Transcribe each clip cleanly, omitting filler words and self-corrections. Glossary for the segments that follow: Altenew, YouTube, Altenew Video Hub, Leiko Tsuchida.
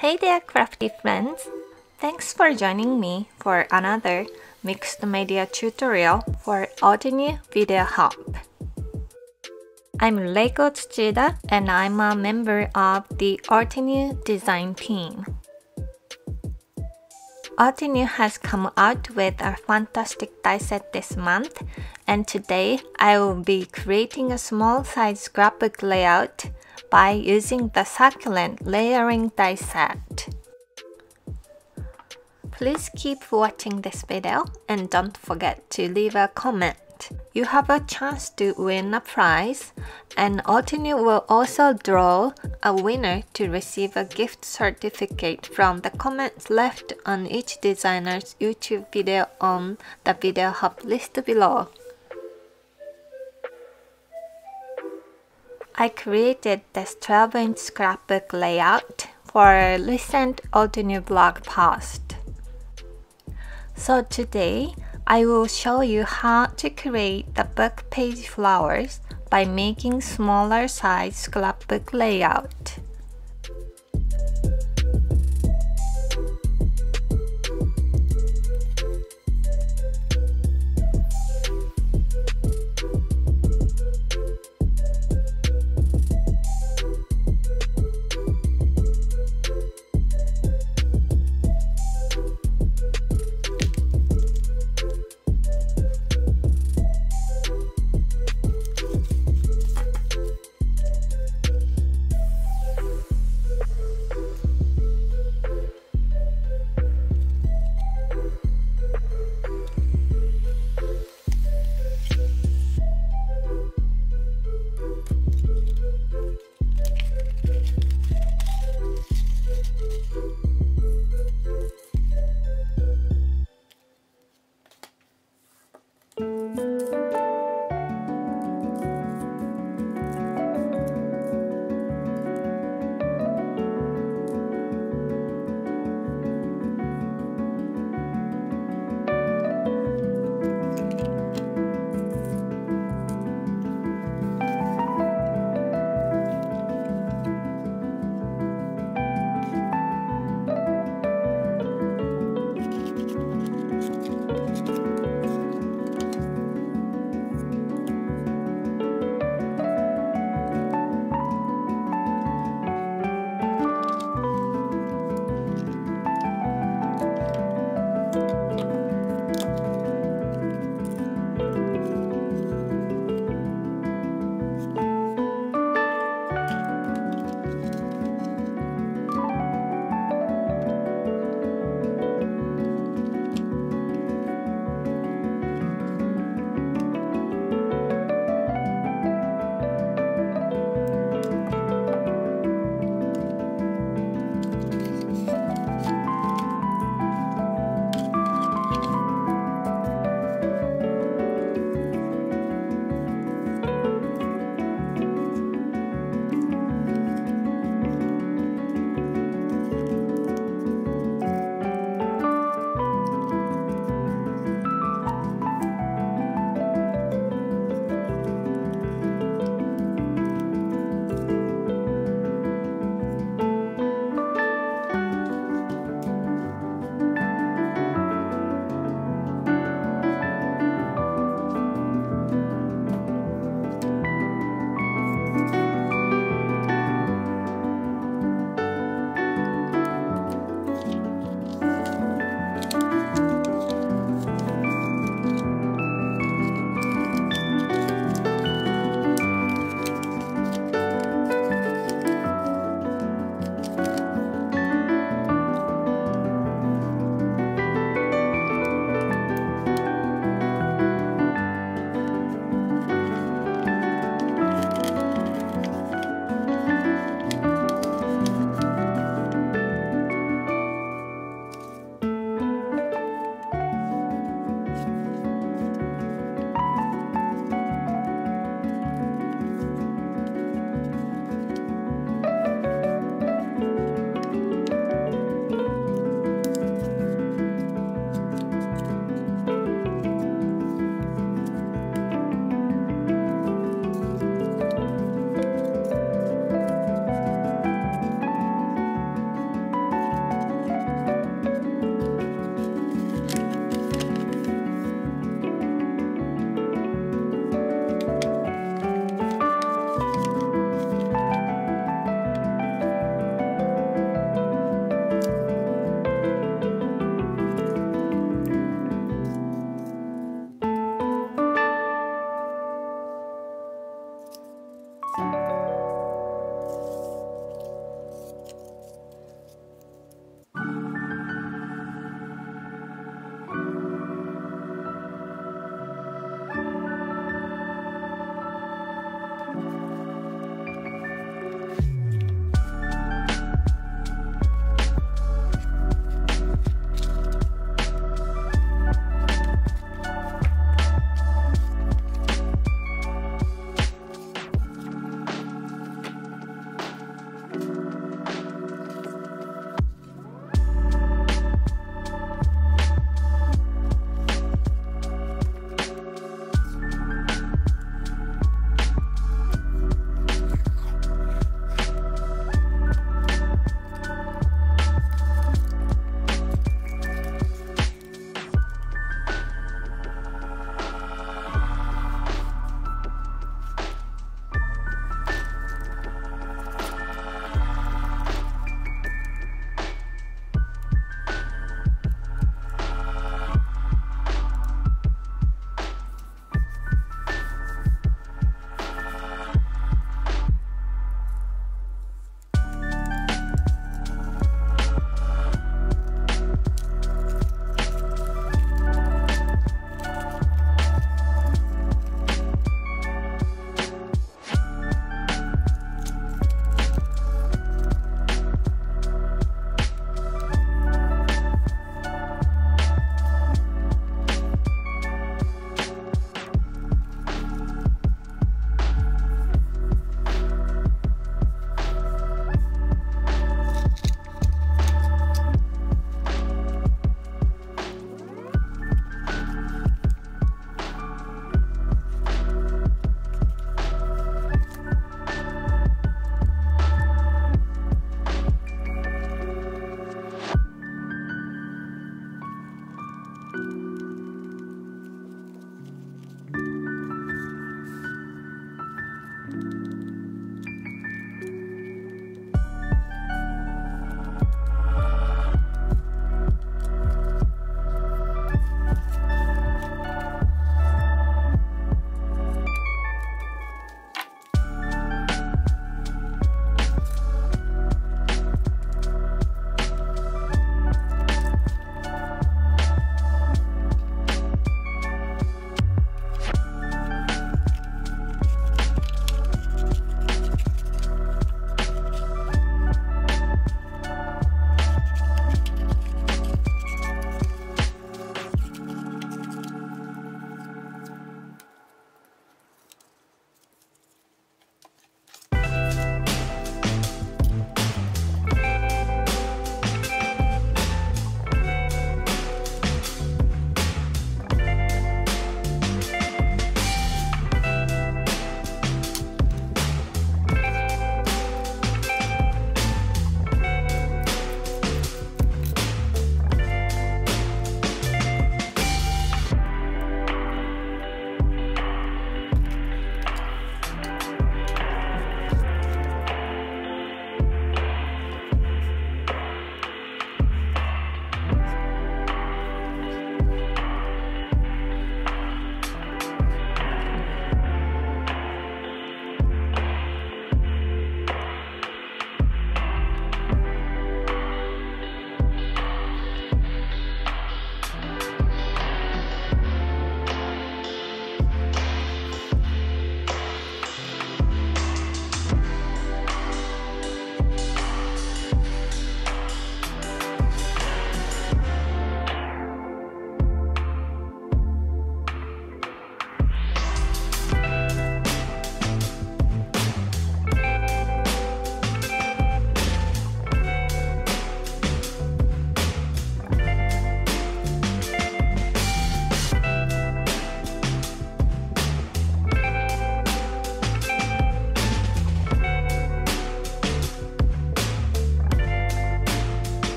Hey there, crafty friends! Thanks for joining me for another mixed media tutorial for Altenew Video Hub. I'm Leiko Tsuchida and I'm a member of the Altenew design team. Altenew has come out with a fantastic die set this month, and today I will be creating a small size scrapbook layout by using the succulent layering die set. Please keep watching this video and don't forget to leave a comment. You have a chance to win a prize, and Altenew will also draw a winner to receive a gift certificate from the comments left on each designer's YouTube video on the Video Hub list below. I created this 12-inch scrapbook layout for a recent Altenew blog post. So today, I will show you how to create the book page flowers by making smaller size scrapbook layout.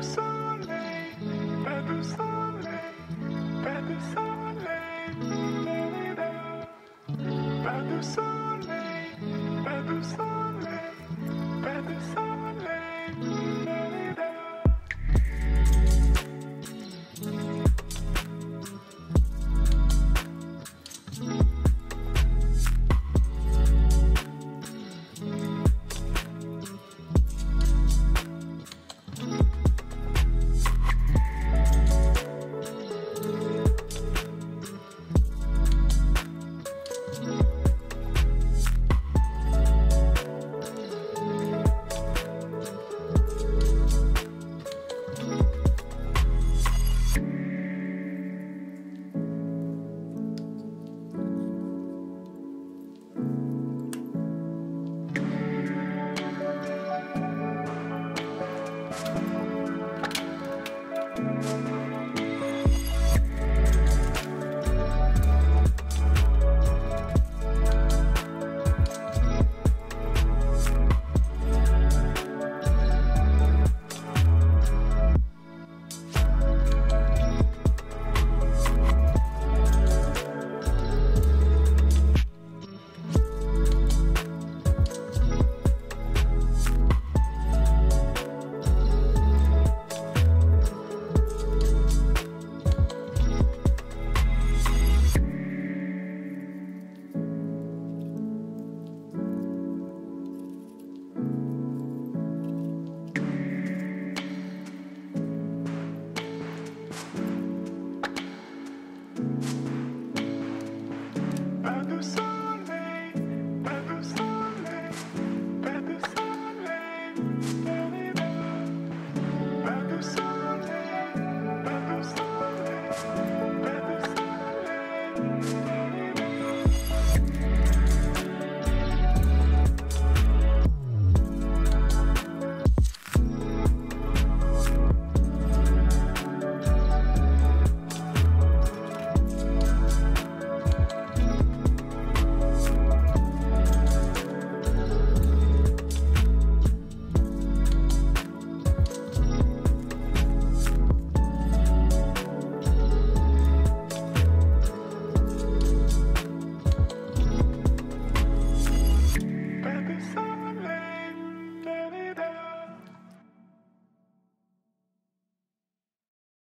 I'm sorry.